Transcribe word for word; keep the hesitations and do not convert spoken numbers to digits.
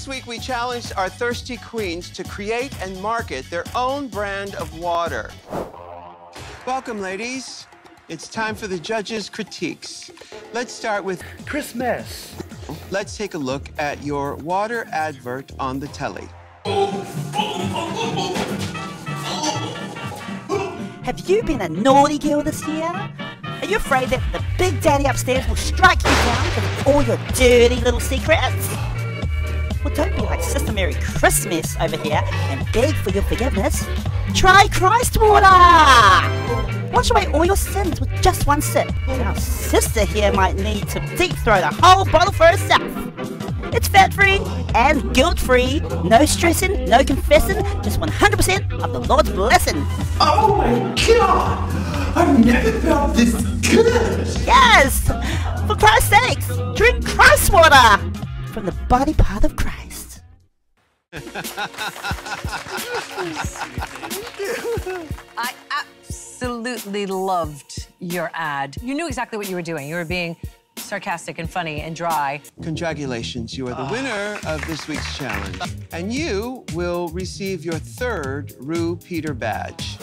This week, we challenged our thirsty queens to create and market their own brand of water. Welcome, ladies. It's time for the judges' critiques. Let's start with Christmas. Let's take a look at your water advert on the telly. Have you been a naughty girl this year? Are you afraid that the big daddy upstairs will strike you down for all your dirty little secrets? Well, don't be like Sister Merry Christmas over here and beg for your forgiveness. Try Chryst Water! Wash away all your sins with just one sip. Our sister here might need to deep throw the whole bottle for herself. It's fat-free and guilt-free. No stressing, no confessing, just one hundred percent of the Lord's blessing. Oh my God! I've never felt this good! Yes! For Christ's sakes, drink Chryst Water! From the body part of Christ. I absolutely loved your ad. You knew exactly what you were doing. You were being sarcastic and funny and dry. Congratulations, you are the oh. winner of this week's challenge. And you will receive your third Ru-Peter badge.